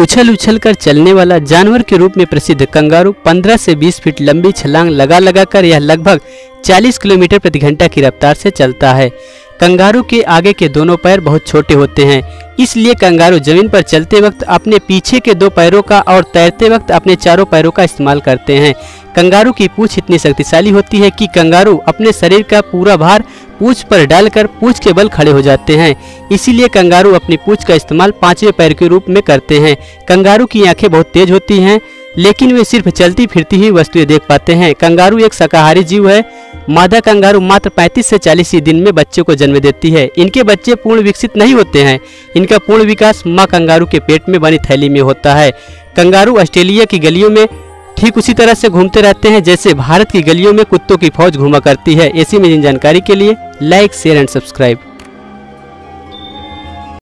उछल उछल कर चलने वाला जानवर के रूप में प्रसिद्ध कंगारू 15 से 20 फीट लंबी छलांग लगा लगा कर यह लगभग 40 किलोमीटर प्रति घंटा की रफ्तार से चलता है। कंगारू के आगे के दोनों पैर बहुत छोटे होते हैं, इसलिए कंगारू जमीन पर चलते वक्त अपने पीछे के दो पैरों का और तैरते वक्त अपने चारों पैरों का इस्तेमाल करते हैं। कंगारू की पूंछ इतनी शक्तिशाली होती है कि कंगारू अपने शरीर का पूरा भार पूंछ पर डालकर पूंछ के बल खड़े हो जाते हैं, इसीलिए कंगारू अपनी पूंछ का इस्तेमाल पांचवें पैर के रूप में करते हैं। कंगारू की आंखें बहुत तेज होती हैं, लेकिन वे सिर्फ चलती फिरती ही वस्तुएं देख पाते हैं। कंगारू एक शाकाहारी जीव है। मादा कंगारू मात्र 35 से 40 दिन में बच्चे को जन्म देती है। इनके बच्चे पूर्ण विकसित नहीं होते हैं। इनका पूर्ण विकास माँ कंगारू के पेट में बनी थैली में होता है। कंगारू ऑस्ट्रेलिया की गलियों में ठीक उसी तरह से घूमते रहते हैं जैसे भारत की गलियों में कुत्तों की फौज घूमा करती है। ऐसी में जानकारी के लिए लाइक, शेयर एंड सब्सक्राइब।